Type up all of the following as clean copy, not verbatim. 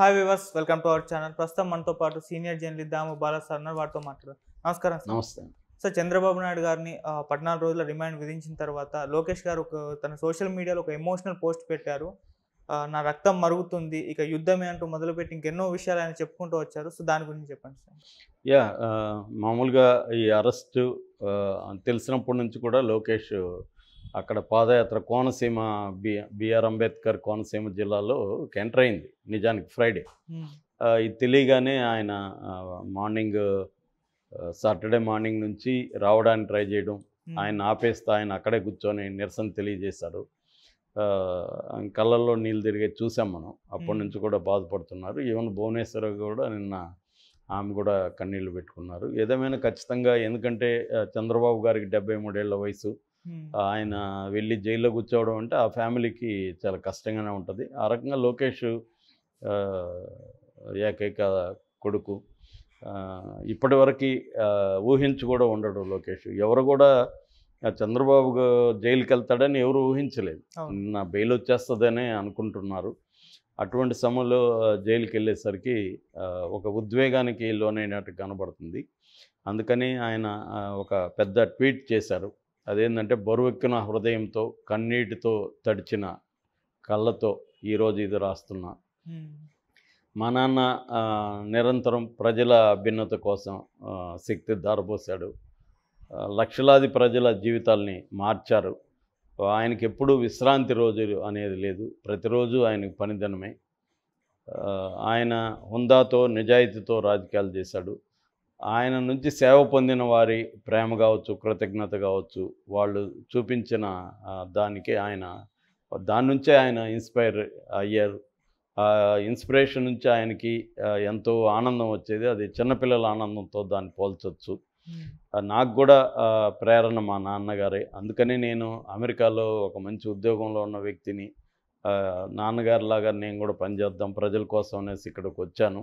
Hi viewers, welcome to our channel. Prastham manto paatu senior journalist Damu Bala Sarnar vartho maatladam. Namaskaram. Namaskaram. Sir, Chandra Babu Naidu garni 14 rojula remand vidinchina tarvata Lokesh garu tana social media lo oka emotional post pettaru. Na raktam marugutundi ika yuddhame antu modalu petti inkenno vishayalu ani cheppukuntu vacharu. So dani gurinchi cheppandi sir. Yeah, మామూలుగా ఈ arrest తెలిసినప్పటి నుంచి కూడా లోకేష్ అక్కడ పాదయాత్ర కోనసీమ బిఆర్ అంబేద్కర్ కోనసీమ జిల్లాలో enter అయింది. నిజానికి Friday ఇది తెలియగానే ఆయన మార్నింగ్ సాటర్డే మార్నింగ్ నుంచి రావడానికి ట్రై చేయడం, ఆయన ఆపేస్తే ఆయన అక్కడే కూర్చొని నిరసన తెలియజేశారు. కళ్ళల్లో నీళ్ళు తిరిగే చూసాం మనం. అప్పటి నుంచి కూడా బాధపడుతున్నారు. ఈవెన్ భువనేశ్వర్ కూడా నిన్న ఆమె కూడా కన్నీళ్ళు పెట్టుకున్నారు. ఏదేమైనా ఖచ్చితంగా ఎందుకంటే చంద్రబాబు గారికి 73 ఏళ్ల వయసు, ఆయన వెళ్ళి జైల్లో కూర్చోవడం అంటే ఆ ఫ్యామిలీకి చాలా కష్టంగానే ఉంటుంది. ఆ రకంగా లోకేష్ ఏకైక కొడుకు, ఇప్పటి వరకు ఊహించి కూడా ఉండడు లోకేష్. ఎవరు కూడా చంద్రబాబు జైలుకి వెళ్తాడని ఎవరు ఊహించలేదు. నా బెయిల్ వచ్చేస్తుందని అనుకుంటున్నారు. అటువంటి సమయంలో జైలుకి వెళ్ళేసరికి ఒక ఉద్వేగానికి లోనైనట్టు కనబడుతుంది. అందుకని ఆయన ఒక పెద్ద ట్వీట్ చేశారు. అదేంటంటే, బరువెక్కిన హృదయంతో, కన్నీటితో తడిచిన కళ్ళతో ఈరోజు ఇది రాస్తున్నా. మా నాన్న నిరంతరం ప్రజల అభ్యున్నత కోసం శక్తి దారబోశాడు. లక్షలాది ప్రజల జీవితాల్ని మార్చారు. ఆయనకి ఎప్పుడూ విశ్రాంతి రోజు అనేది లేదు. ప్రతిరోజు ఆయనకు పనిదనమే. ఆయన హుందాతో, నిజాయితీతో రాజకీయాలు చేశాడు. ఆయన నుంచి సేవ పొందిన వారి ప్రేమ కావచ్చు, కృతజ్ఞత కావచ్చు, వాళ్ళు చూపించిన దానికి ఆయన దాని నుంచే ఆయన ఇన్స్పైర్ అయ్యారు. ఇన్స్పిరేషన్ నుంచి ఆయనకి ఎంతో ఆనందం వచ్చేది. అది చిన్నపిల్లల ఆనందంతో దాన్ని పోల్చవచ్చు. నాకు కూడా ప్రేరణ మా నాన్నగారే. అందుకని నేను అమెరికాలో ఒక మంచి ఉద్యోగంలో ఉన్న వ్యక్తిని, నాన్నగారిలాగా నేను కూడా పనిచేద్దాం ప్రజల కోసం అనేసి ఇక్కడికి వచ్చాను.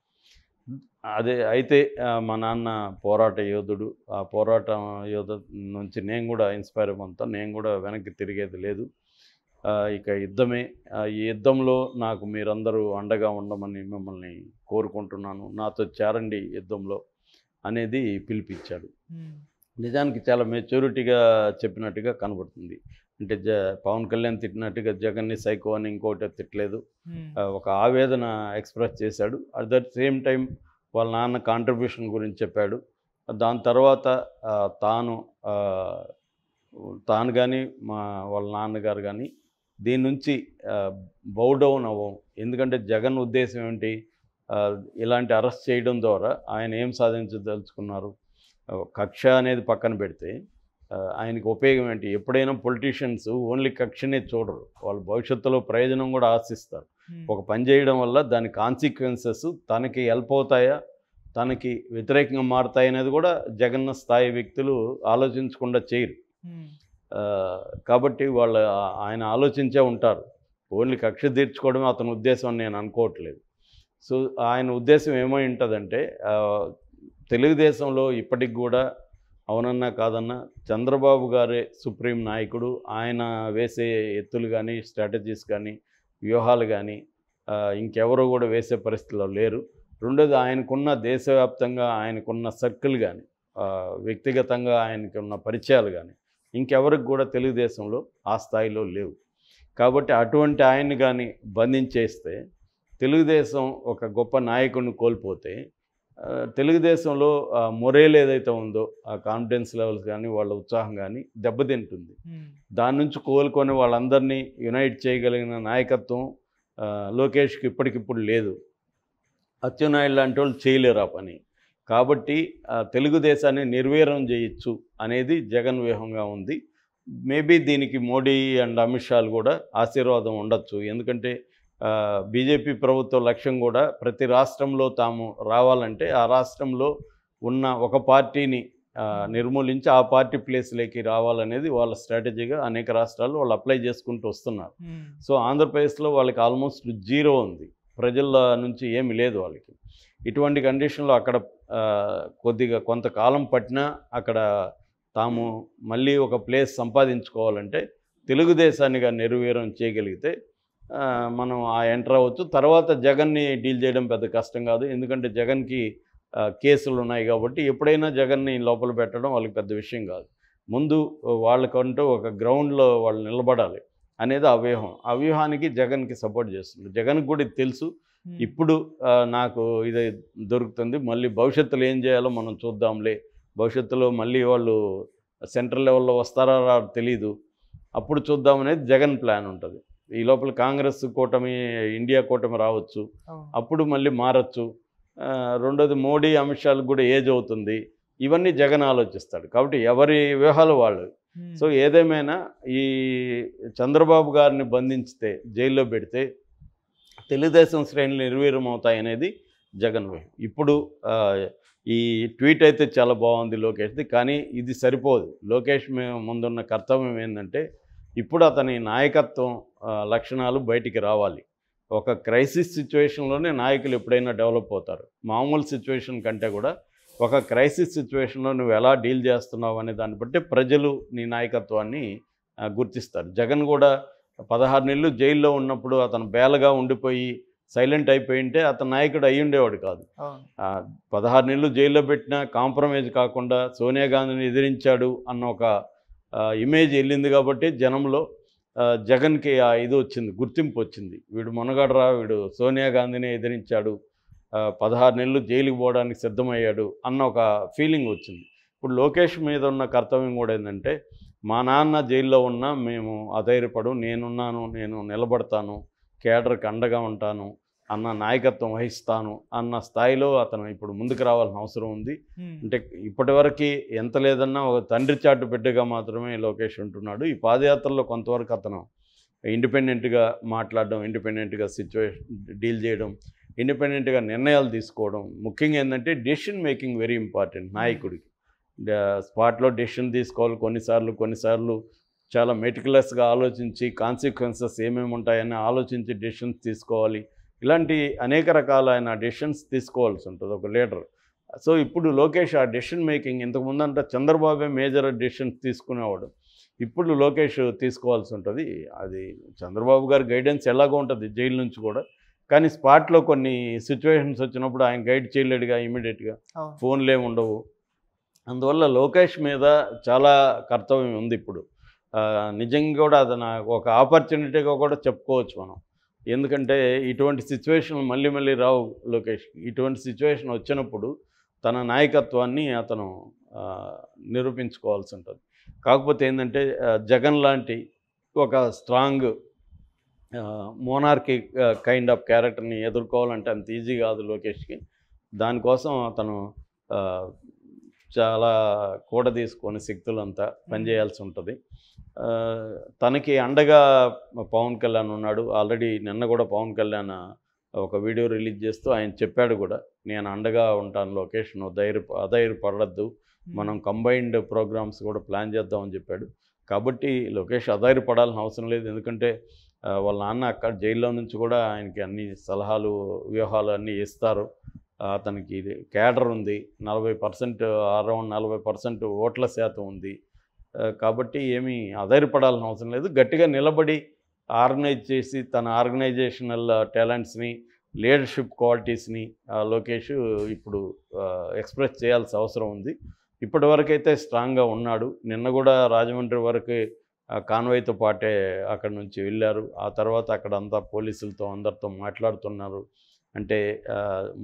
అదే అయితే మా నాన్న పోరాట యోధుడు. ఆ పోరాట యోధ నుంచి నేను కూడా ఇన్స్పైర్ అవుతా. నేను కూడా వెనక్కి తిరిగేది లేదు. ఇక యుద్ధమే. ఈ యుద్ధంలో నాకు మీరందరూ అండగా ఉండమని మిమ్మల్ని కోరుకుంటున్నాను. నాతో చేరండి యుద్ధంలో అనేది పిలిపించాడు. నిజానికి చాలా మెచ్యూరిటీగా చెప్పినట్టుగా కనబడుతుంది. అంటే పవన్ కళ్యాణ్ తిట్టినట్టుగా జగన్ని సైకో అని ఇంకోటి తిట్టలేదు. ఒక ఆవేదన ఎక్స్ప్రెస్ చేశాడు. అట్ దట్ సేమ్ టైం వాళ్ళ నాన్న కాంట్రిబ్యూషన్ గురించి చెప్పాడు. దాని తర్వాత తాను కానీ వాళ్ళ నాన్నగారు కానీ దీని నుంచి బౌడౌన్ అవ్వం. ఎందుకంటే జగన్ ఉద్దేశం ఏంటి? ఇలాంటి అరెస్ట్ చేయడం ద్వారా ఆయన ఏం సాధించదలుచుకున్నారు? కక్ష అనేది పక్కన పెడితే ఆయనకు ఉపయోగం ఏంటి? ఎప్పుడైనా పొలిటీషియన్స్ ఓన్లీ కక్షనే చూడరు. వాళ్ళు భవిష్యత్తులో ప్రయోజనం కూడా ఆశిస్తారు. ఒక పని చేయడం వల్ల దాని కాన్సిక్వెన్సెస్ తనకి హెల్ప్ అవుతాయా, తనకి వ్యతిరేకంగా మారుతాయి అనేది కూడా జగన్ స్థాయి వ్యక్తులు ఆలోచించకుండా చేయరు. కాబట్టి వాళ్ళు ఆయన ఆలోచించే ఉంటారు. ఓన్లీ కక్ష తీర్చుకోవడమే అతని ఉద్దేశం అని నేను అనుకోవట్లేదు. సో ఆయన ఉద్దేశం ఏమై ఉంటుందంటే, తెలుగుదేశంలో ఇప్పటికి కూడా అవునన్నా కాదన్నా చంద్రబాబు గారే సుప్రీం నాయకుడు. ఆయన వేసే ఎత్తులు కానీ, స్ట్రాటజీస్ కానీ, వ్యూహాలు కానీ ఇంకెవరో కూడా వేసే పరిస్థితిలో లేరు. రెండోది, ఆయనకున్న దేశవ్యాప్తంగా ఆయనకున్న సర్కిల్ కానీ, వ్యక్తిగతంగా ఆయనకి ఉన్న పరిచయాలు కానీ ఇంకెవరికి కూడా తెలుగుదేశంలో ఆ స్థాయిలో లేవు. కాబట్టి అటువంటి ఆయన్ని కానీ బంధించేస్తే తెలుగుదేశం ఒక గొప్ప నాయకుడిని కోల్పోతే, తెలుగుదేశంలో మొరేల్ ఏదైతే ఉందో ఆ కాన్ఫిడెన్స్ లెవెల్స్ కానీ, వాళ్ళ ఉత్సాహం కానీ దెబ్బతింటుంది. దాని నుంచి కోలుకొని వాళ్ళందరినీ యునైట్ చేయగలిగిన నాయకత్వం లోకేష్కి ఇప్పటికిప్పుడు లేదు. అచ్చెన్నాయుడు లాంటి వాళ్ళు చేయలేరు ఆ పని. కాబట్టి తెలుగుదేశాన్ని నిర్వీర్యం చేయొచ్చు అనేది జగన్ వ్యూహంగా ఉంది. మేబీ దీనికి మోడీ అండ్ అమిత్ షాలు కూడా ఆశీర్వాదం ఉండొచ్చు. ఎందుకంటే బీజేపీ ప్రభుత్వ లక్ష్యం కూడా ప్రతి రాష్ట్రంలో తాము రావాలంటే ఆ రాష్ట్రంలో ఉన్న ఒక పార్టీని నిర్మూలించి ఆ పార్టీ ప్లేస్లోకి రావాలనేది వాళ్ళ స్ట్రాటజీగా అనేక రాష్ట్రాలు వాళ్ళు అప్లై చేసుకుంటూ వస్తున్నారు. సో ఆంధ్రప్రదేశ్లో వాళ్ళకి ఆల్మోస్ట్ జీరో ఉంది, ప్రజల నుంచి ఏమి లేదు వాళ్ళకి. ఇటువంటి కండిషన్లో అక్కడ కొద్దిగా కొంతకాలం పట్టినా అక్కడ తాము మళ్ళీ ఒక ప్లేస్ సంపాదించుకోవాలంటే తెలుగుదేశాన్నిగా నిర్వీర్యం చేయగలిగితే మనం ఆ ఎంటర్ అవ్వచ్చు. తర్వాత జగన్ని డీల్ చేయడం పెద్ద కష్టం కాదు, ఎందుకంటే జగన్కి కేసులు ఉన్నాయి కాబట్టి ఎప్పుడైనా జగన్ని లోపల పెట్టడం వాళ్ళకి పెద్ద విషయం కాదు. ముందు వాళ్ళకంటూ ఒక గ్రౌండ్లో వాళ్ళు నిలబడాలి అనేది ఆ వ్యూహం. ఆ వ్యూహానికి జగన్కి సపోర్ట్ చేస్తుంది. జగన్కి కూడా ఇది తెలుసు, ఇప్పుడు నాకు ఇది దొరుకుతుంది, మళ్ళీ భవిష్యత్తులో ఏం చేయాలో మనం చూద్దాంలే, భవిష్యత్తులో మళ్ళీ వాళ్ళు సెంట్రల్ లెవెల్లో వస్తారా రాదు తెలీదు, అప్పుడు చూద్దామనేది జగన్ ప్లాన్ ఉంటుంది. ఈ లోపల కాంగ్రెస్ కూటమి, ఇండియా కూటమి రావచ్చు, అప్పుడు మళ్ళీ మారచ్చు. రెండోది మోడీ అమిత్ షాలకు కూడా ఏజ్ అవుతుంది, ఇవన్నీ జగన్ ఆలోచిస్తాడు. కాబట్టి ఎవరి వ్యూహాలు వాళ్ళు. సో ఏదేమైనా ఈ చంద్రబాబు గారిని బంధించితే, జైల్లో పెడితే తెలుగుదేశం శ్రేణులు నిర్వీర్యం అవుతాయనేది జగన్ వ్యూహం. ఇప్పుడు ఈ ట్వీట్ అయితే చాలా బాగుంది లోకేష్ది, కానీ ఇది సరిపోదు. లోకేష్ ముందున్న కర్తవ్యం ఏంటంటే ఇప్పుడు అతని నాయకత్వం లక్షణాలు బయటికి రావాలి. ఒక క్రైసిస్ సిచ్యువేషన్లోనే నాయకులు ఎప్పుడైనా డెవలప్ అవుతారు, మామూలు సిచ్యువేషన్ కంటే కూడా. ఒక క్రైసిస్ సిచ్యువేషన్లో నువ్వు ఎలా డీల్ చేస్తున్నావు అనే దాన్ని బట్టి ప్రజలు నీ నాయకత్వాన్ని గుర్తిస్తారు. జగన్ కూడా 16 నెలలు జైల్లో ఉన్నప్పుడు అతను బేలగా ఉండిపోయి సైలెంట్ అయిపోయింటే అతను నాయకుడు అయ్యి ఉండేవాడు కాదు. 16 నెలలు జైల్లో పెట్టినా కాంప్రమైజ్ కాకుండా సోనియా గాంధీని ఎదిరించాడు అన్న ఒక ఇమేజ్ వెళ్ళింది కాబట్టి జనంలో జగన్కి ఆ ఇది వచ్చింది, గుర్తింపు వచ్చింది. వీడు మొనగాడరా, వీడు సోనియా గాంధీని ఎదిరించాడు, 16 నెలలు జైలుకి పోవడానికి సిద్ధమయ్యాడు అన్న ఒక ఫీలింగ్ వచ్చింది. ఇప్పుడు లోకేష్ మీద ఉన్న కర్తవ్యం కూడా ఏంటంటే, మా నాన్న జైల్లో ఉన్నా మేము అధైర్యపడు, నేనున్నాను, నేను నిలబడతాను, కేడర్కి అండగా ఉంటాను అన్న నాయకత్వం వహిస్తాను అన్న స్థాయిలో అతను ఇప్పుడు ముందుకు రావాల్సిన అవసరం ఉంది. అంటే ఇప్పటివరకు ఎంత లేదన్నా ఒక తండ్రి చాటు బిడ్డగా మాత్రమే లోకేష్ ఉంటున్నాడు. ఈ పాదయాత్రలో కొంతవరకు అతను ఇండిపెండెంట్గా మాట్లాడడం, ఇండిపెండెంట్గా డీల్ చేయడం, ఇండిపెండెంట్గా నిర్ణయాలు తీసుకోవడం, ముఖ్యంగా ఏంటంటే డెసిషన్ మేకింగ్ వెరీ ఇంపార్టెంట్ నాయకుడికి. స్పాట్లో డెసిషన్ తీసుకోవాలి, కొన్నిసార్లు చాలా మెటికులస్గా ఆలోచించి కాన్సిక్వెన్సెస్ ఏమేమి ఉంటాయని ఆలోచించి డెసిషన్స్ తీసుకోవాలి. ఇలాంటి అనేక రకాలైన డెసిషన్స్ తీసుకోవాల్సి ఉంటుంది ఒక లీడర్. సో ఇప్పుడు లోకేష్ ఆ డెసిషన్ మేకింగ్, ఇంతకుముందు అంటే చంద్రబాబే మేజర్ డెసిషన్స్ తీసుకునేవాడు, ఇప్పుడు లోకేష్ తీసుకోవాల్సి ఉంటుంది. అది చంద్రబాబు గారి గైడెన్స్ ఎలాగో ఉంటుంది జైలు నుంచి కూడా, కానీ స్పాట్లో కొన్ని సిచ్యువేషన్స్ వచ్చినప్పుడు ఆయన గైడ్ చేయలేడుగా ఇమీడియట్గా, ఫోన్లు ఏమి ఉండవు. అందువల్ల లోకేష్ మీద చాలా కర్తవ్యం ఉంది ఇప్పుడు. నిజంగా కూడా అది నాకు ఒక ఆపర్చునిటీగా కూడా చెప్పుకోవచ్చు మనం, ఎందుకంటే ఇటువంటి సిచ్యువేషన్ మళ్ళీ రావు లోకేష్కి. ఇటువంటి సిచ్యువేషన్ వచ్చినప్పుడు తన నాయకత్వాన్ని అతను నిరూపించుకోవాల్సి ఉంటుంది. కాకపోతే ఏంటంటే జగన్ లాంటి ఒక స్ట్రాంగ్ మోనార్కీ కైండ్ ఆఫ్ క్యారెక్టర్ని ఎదుర్కోవాలంటే అంత ఈజీ కాదు లోకేష్కి. దానికోసం అతను చాలా కూడ తీసుకొని శక్తులంతా పనిచేయాల్సి ఉంటుంది. తనకి అండగా పవన్ కళ్యాణ్ ఉన్నాడు. ఆల్రెడీ నిన్న కూడా పవన్ కళ్యాణ్ ఒక వీడియో రిలీజ్ చేస్తూ ఆయన చెప్పాడు కూడా, నేను అండగా ఉంటాను లోకేష్, నువ్వు అధైర్యపడద్దు, మనం కంబైన్డ్ ప్రోగ్రామ్స్ కూడా ప్లాన్ చేద్దామని చెప్పాడు. కాబట్టి లోకేష్ అధైర్యపడాల్సిన అవసరం లేదు, ఎందుకంటే వాళ్ళ నాన్న అక్కడ జైల్లో నుంచి కూడా ఆయనకి అన్ని సలహాలు వ్యూహాలు అన్నీ ఇస్తారు. అతనికి క్యాడర్ ఉంది, 40%, అరౌండ్ 40% ఓట్ల శాతం ఉంది. కాబట్టి ఏమీ ఆధారపడాల్సిన అవసరం లేదు. గట్టిగా నిలబడి ఆర్గనైజ్ చేసి తన ఆర్గనైజేషనల్ టాలెంట్స్ని, లీడర్షిప్ క్వాలిటీస్ని లోకేష్ ఇప్పుడు ఎక్స్ప్రెస్ చేయాల్సిన అవసరం ఉంది. ఇప్పటివరకైతే స్ట్రాంగ్గా ఉన్నాడు. నిన్న కూడా రాజమండ్రి వరకు కాన్వాయ్తో పాటే అక్కడ నుంచి వెళ్ళారు. ఆ తర్వాత అక్కడ అంతా పోలీసులతో అందరితో మాట్లాడుతున్నారు. అంటే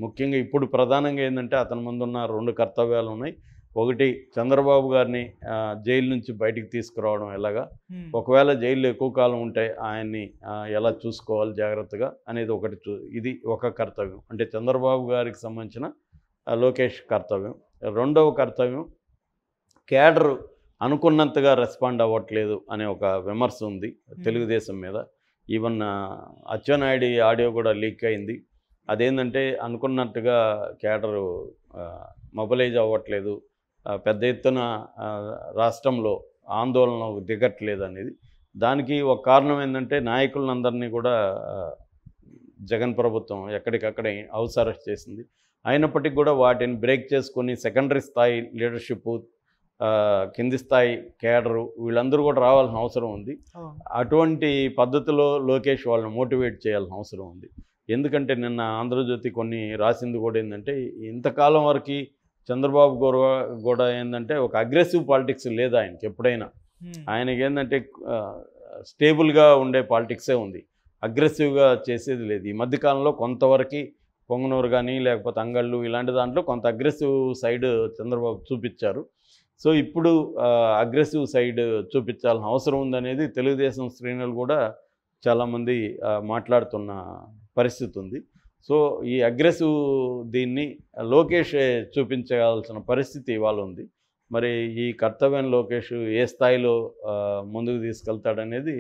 ముఖ్యంగా ఇప్పుడు ప్రధానంగా ఏంటంటే అతని ముందున్న 2 కర్తవ్యాలు ఉన్నాయి. ఒకటి, చంద్రబాబు గారిని జైలు నుంచి బయటికి తీసుకురావడం ఎలాగా, ఒకవేళ జైల్లో ఎక్కువ కాలం ఉంటే ఆయన్ని ఎలా చూసుకోవాలి జాగ్రత్తగా అనేది ఒకటి. ఇది ఒక కర్తవ్యం, అంటే చంద్రబాబు గారికి సంబంధించిన లోకేష్ కర్తవ్యం. రెండవ కర్తవ్యం, క్యాడర్ అనుకున్నంతగా రెస్పాండ్ అవ్వట్లేదు అనే ఒక విమర్శ ఉంది తెలుగుదేశం మీద. ఈవెన్ అచ్చెన్నాయుడి ఆడియో కూడా లీక్ అయింది. అదేంటంటే అనుకున్నట్టుగా కేడరు మొబలైజ్ అవ్వట్లేదు, పెద్ద ఎత్తున రాష్ట్రంలో ఆందోళన దిగట్లేదు అనేది. దానికి ఒక కారణం ఏంటంటే నాయకులందరినీ కూడా జగన్ ప్రభుత్వం ఎక్కడికక్కడ హౌస్ అరెస్ట్ చేసింది. అయినప్పటికీ కూడా వాటిని బ్రేక్ చేసుకొని సెకండరీ స్థాయి లీడర్షిప్, కింది స్థాయి కేడరు వీళ్ళందరూ కూడా రావాల్సిన అవసరం ఉంది. అటువంటి పద్ధతిలో లోకేష్ వాళ్ళని మోటివేట్ చేయాల్సిన అవసరం ఉంది. ఎందుకంటే నిన్న ఆంధ్రజ్యోతి కొన్ని రాసింది కూడా ఏంటంటే, ఇంతకాలం వరకు చంద్రబాబు కూడా ఏంటంటే ఒక అగ్రెసివ్ పాలిటిక్స్ లేదు ఆయనకి. ఎప్పుడైనా ఆయనకి ఏంటంటే స్టేబుల్గా ఉండే పాలిటిక్సే ఉంది, అగ్రెసివ్గా చేసేది లేదు. ఈ మధ్యకాలంలో కొంతవరకు పొంగనూరు కానీ లేకపోతే అంగళ్ళు ఇలాంటి దాంట్లో కొంత అగ్రెసివ్ సైడ్ చంద్రబాబు చూపించారు. సో ఇప్పుడు అగ్రెసివ్ సైడ్ చూపించాల్సిన అవసరం ఉందనేది తెలుగుదేశం శ్రేణులు కూడా చాలామంది మాట్లాడుతున్న పరిస్థితి ఉంది. సో ఈ అగ్రెసివ్ దీన్ని లోకేష్ చూపించాల్సిన పరిస్థితి ఇవాళ ఉంది. మరి ఈ కర్తవ్యం లోకేష్ ఏ స్థాయిలో ముందుకు తీసుకెళ్తాడనేది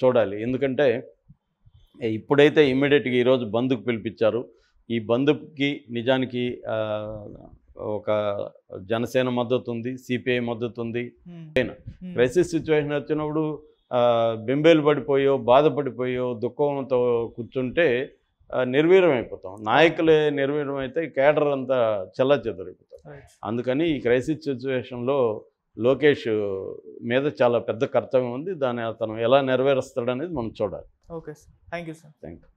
చూడాలి. ఎందుకంటే ఇప్పుడైతే ఇమ్మీడియట్గా ఈరోజు బంద్కు పిలిపించారు. ఈ బంద్కి నిజానికి ఒక జనసేన మద్దతు ఉంది, సిపిఐ మద్దతు ఉంది. క్రైసిస్ సిచ్యువేషన్ వచ్చినప్పుడు బెంబేలు పడిపోయో బాధపడిపోయో దుఃఖంతో కూర్చుంటే నిర్వీర్యం అయిపోతాం. నాయకులే నిర్వీర్యం అయితే కేడర్ అంతా చెల్లచెదరిపోతాం. అందుకని ఈ క్రైసిస్ సిచ్యువేషన్లో లోకేష్ మీద చాలా పెద్ద కర్తవ్యం ఉంది. దాన్ని అతను ఎలా నెరవేరుస్తాడనేది మనం చూడాలి. Okay sir, thank you sir. Thank you.